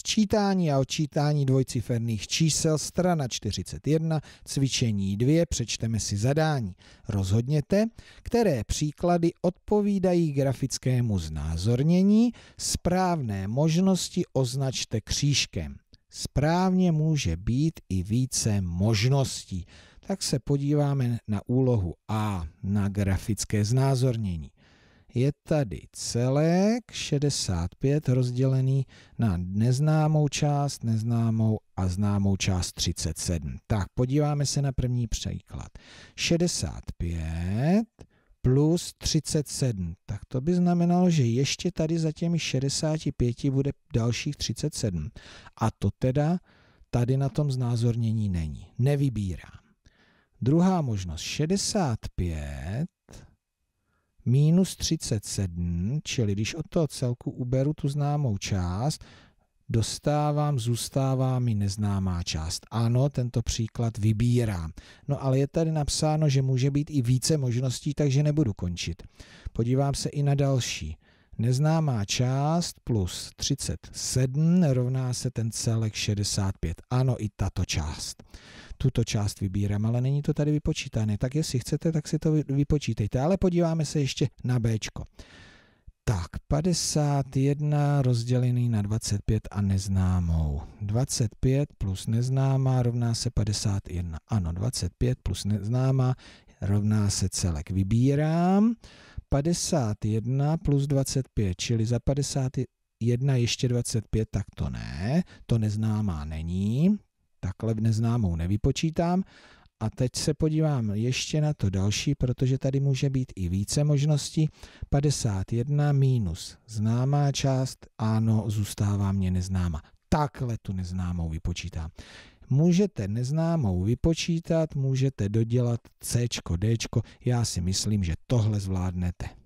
Sčítání a odčítání dvojciferných čísel, strana 41, cvičení 2, přečteme si zadání. Rozhodněte, které příklady odpovídají grafickému znázornění, správné možnosti označte křížkem. Správně může být i více možností. Tak se podíváme na úlohu A, na grafické znázornění. Je tady celek 65 rozdělený na neznámou a známou část 37. Tak, podíváme se na první příklad. 65 plus 37. Tak to by znamenalo, že ještě tady za těmi 65 bude dalších 37. A to teda tady na tom znázornění není. Nevybírám. Druhá možnost. 65 minus 37, čili když od toho celku uberu tu známou část, zůstává mi neznámá část. Ano, tento příklad vybírám. No ale je tady napsáno, že může být i více možností, takže nebudu končit. Podívám se i na další. Neznámá část plus 37 rovná se ten celek 65. Ano, i tato část. Tuto část vybírám, ale není to tady vypočítané. Tak jestli chcete, tak si to vypočítejte. Ale podíváme se ještě na Bčko. Tak, 51 rozdělený na 25 a neznámou. 25 plus neznámá rovná se 51. Ano, 25 plus neznámá rovná se celek. Vybírám 51 plus 25, čili za 51 ještě 25, tak to ne. To neznámá není. Takhle neznámou nevypočítám. A teď se podívám ještě na to další, protože tady může být i více možností. 51 minus známá část, ano, zůstává mě neznáma. Takhle tu neznámou vypočítám. Můžete neznámou vypočítat, můžete dodělat Cčko, Dčko. Já si myslím, že tohle zvládnete.